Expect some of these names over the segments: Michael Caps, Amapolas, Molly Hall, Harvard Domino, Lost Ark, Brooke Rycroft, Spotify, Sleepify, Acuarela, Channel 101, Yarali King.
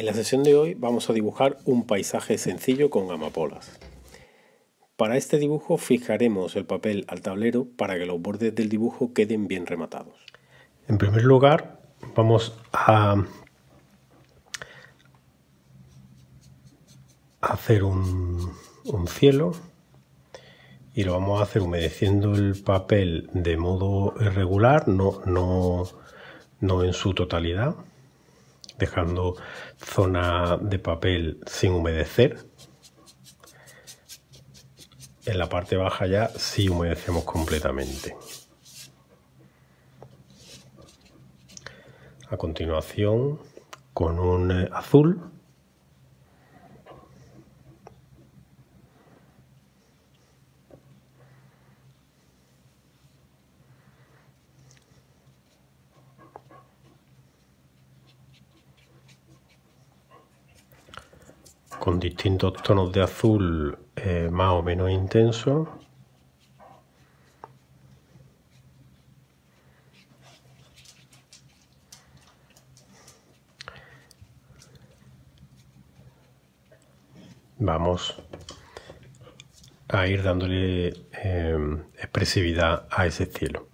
En la sesión de hoy vamos a dibujar un paisaje sencillo con amapolas. Para este dibujo fijaremos el papel al tablero para que los bordes del dibujo queden bien rematados. En primer lugar vamos a hacer un cielo y lo vamos a hacer humedeciendo el papel de modo irregular, no en su totalidad, dejando zona de papel sin humedecer. En la parte baja ya sí humedecemos completamente. A continuación, con un azul, con distintos tonos de azul más o menos intensos. Vamos a ir dándole expresividad a ese cielo.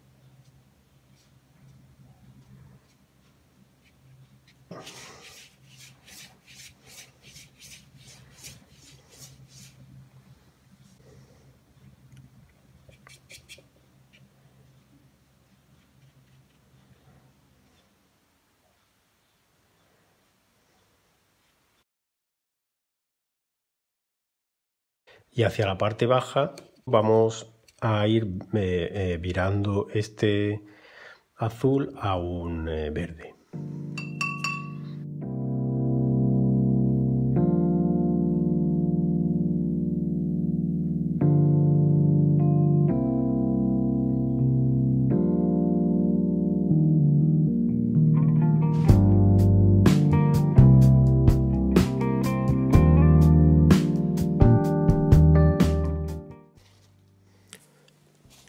Y hacia la parte baja vamos a ir virando este azul a un verde.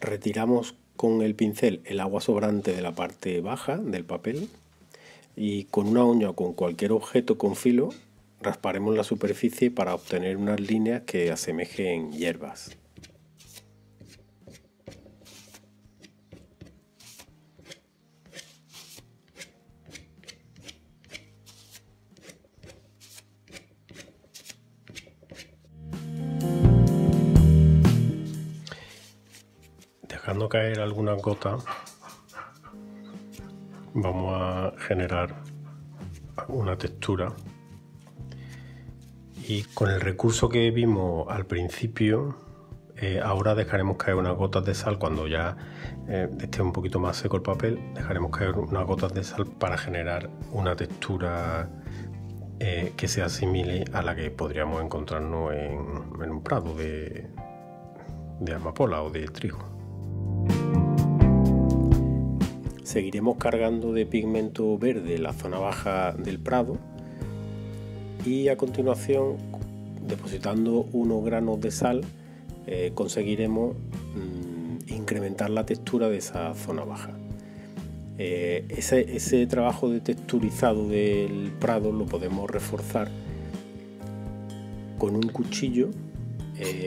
Retiramos con el pincel el agua sobrante de la parte baja del papel y con una uña o con cualquier objeto con filo rasparemos la superficie para obtener unas líneas que asemejen hierbas. Dejando caer algunas gotas, vamos a generar una textura, y con el recurso que vimos al principio ahora dejaremos caer unas gotas de sal. Cuando ya esté un poquito más seco el papel, dejaremos caer unas gotas de sal para generar una textura que se asimile a la que podríamos encontrarnos en un prado de amapola o de trigo. Seguiremos cargando de pigmento verde la zona baja del prado y a continuación, depositando unos granos de sal, conseguiremos incrementar la textura de esa zona baja. Ese trabajo de texturizado del prado lo podemos reforzar con un cuchillo,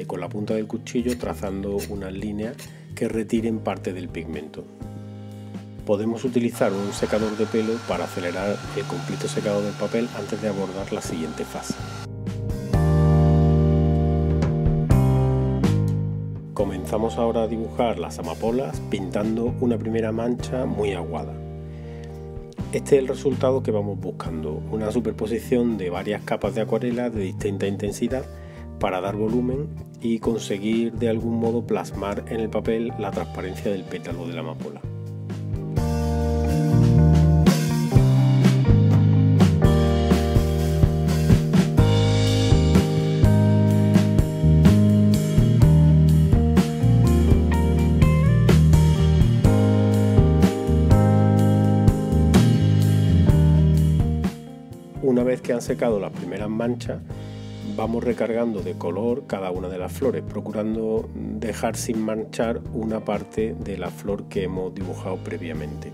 con la punta del cuchillo, trazando unas líneas que retiren parte del pigmento. Podemos utilizar un secador de pelo para acelerar el completo secado del papel antes de abordar la siguiente fase. Comenzamos ahora a dibujar las amapolas pintando una primera mancha muy aguada. Este es el resultado que vamos buscando, una superposición de varias capas de acuarela de distinta intensidad para dar volumen y conseguir de algún modo plasmar en el papel la transparencia del pétalo de la amapola. Una vez que han secado las primeras manchas, vamos recargando de color cada una de las flores, procurando dejar sin manchar una parte de la flor que hemos dibujado previamente.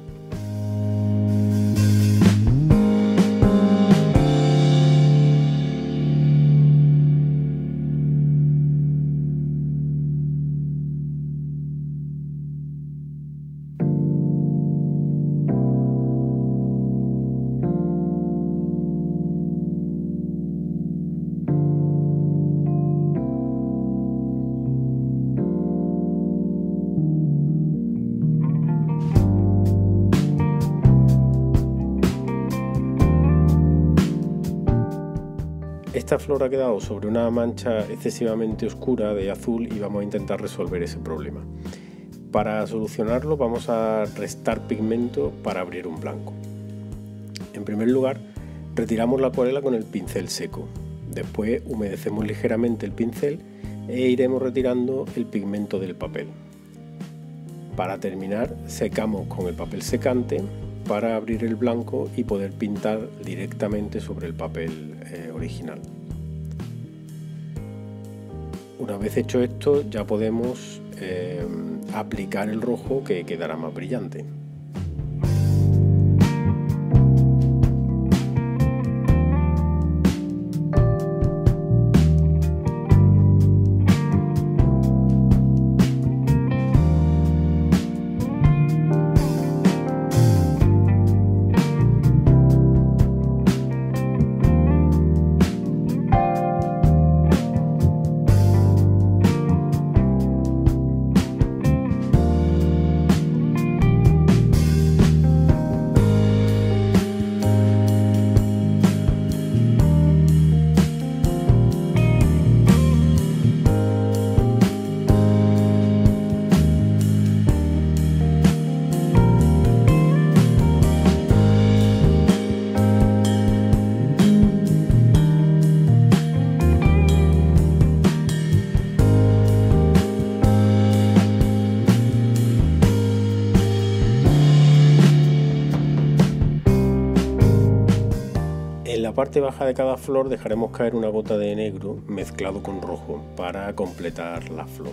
Esta flor ha quedado sobre una mancha excesivamente oscura de azul y vamos a intentar resolver ese problema. Para solucionarlo vamos a restar pigmento para abrir un blanco. En primer lugar, retiramos la acuarela con el pincel seco. Después humedecemos ligeramente el pincel e iremos retirando el pigmento del papel. Para terminar, secamos con el papel secante para abrir el blanco y poder pintar directamente sobre el papel original. Una vez hecho esto, ya podemos aplicar el rojo, que quedará más brillante. En la parte baja de cada flor dejaremos caer una gota de negro mezclado con rojo para completar la flor.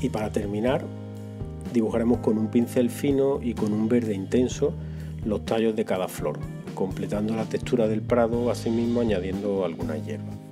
Y para terminar, dibujaremos con un pincel fino y con un verde intenso los tallos de cada flor, completando la textura del prado, asimismo añadiendo algunas hierbas.